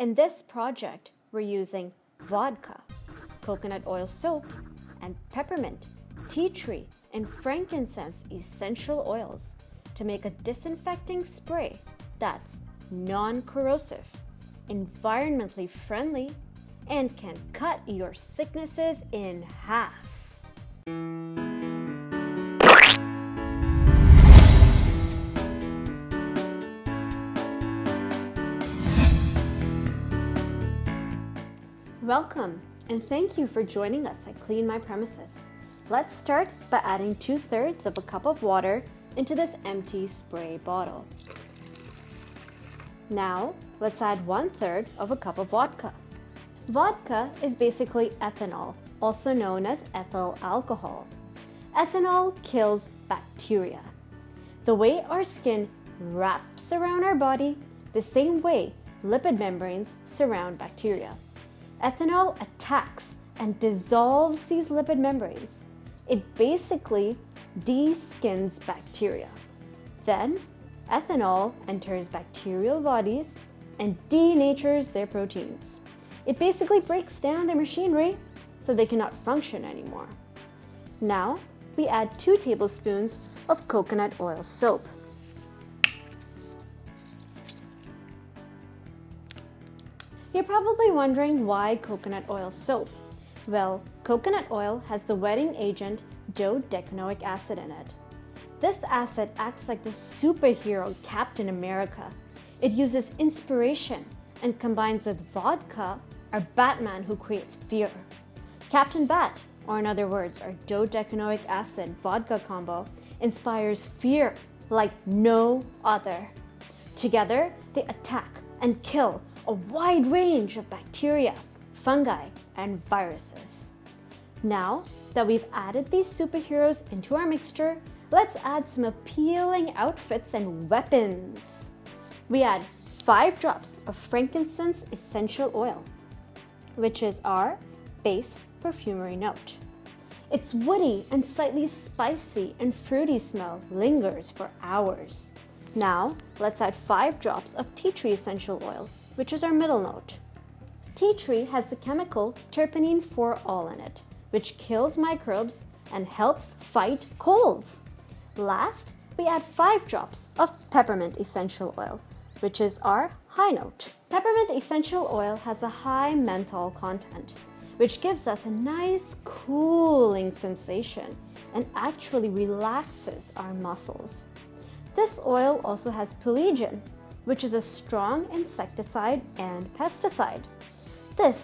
In this project, we're using vodka, coconut oil soap, and peppermint, tea tree, and frankincense essential oils to make a disinfecting spray that's non-corrosive, environmentally friendly, and can cut your sicknesses in half. Welcome, and thank you for joining us at Clean My Premises. Let's start by adding 2/3 of a cup of water into this empty spray bottle. Now, let's add 1/3 of a cup of vodka. Vodka is basically ethanol, also known as ethyl alcohol. Ethanol kills bacteria. The way our skin wraps around our body, the same way lipid membranes surround bacteria. Ethanol attacks and dissolves these lipid membranes. It basically de-skins bacteria. Then, ethanol enters bacterial bodies and denatures their proteins. It basically breaks down their machinery so they cannot function anymore. Now, we add 2 tablespoons of coconut oil soap. You're probably wondering why coconut oil soap. Well, coconut oil has the wetting agent dodecanoic acid in it. This acid acts like the superhero Captain America. It uses inspiration and combines with vodka, or Batman who creates fear. Captain Bat, or in other words, our dodecanoic acid vodka combo, inspires fear like no other. Together, they attack and kill a wide range of bacteria, fungi, and viruses. Now that we've added these superheroes into our mixture, let's add some appealing outfits and weapons. We add 5 drops of frankincense essential oil, which is our base perfumery note. Its woody and slightly spicy and fruity smell lingers for hours. Now, let's add 5 drops of tea tree essential oil, which is our middle note. Tea tree has the chemical terpinen-4-ol in it, which kills microbes and helps fight colds. Last, we add 5 drops of peppermint essential oil, which is our high note. Peppermint essential oil has a high menthol content, which gives us a nice cooling sensation and actually relaxes our muscles. This oil also has pulegone, which is a strong insecticide and pesticide. This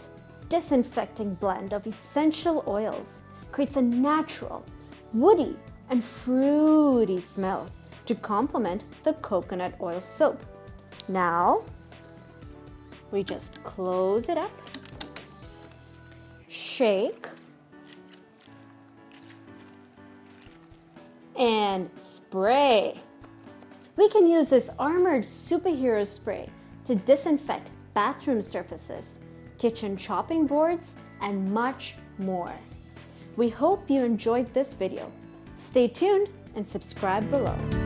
disinfecting blend of essential oils creates a natural, woody, and fruity smell to complement the coconut oil soap. Now, we just close it up, shake, and spray. We can use this armored superhero spray to disinfect bathroom surfaces, kitchen chopping boards, and much more. We hope you enjoyed this video. Stay tuned and subscribe below.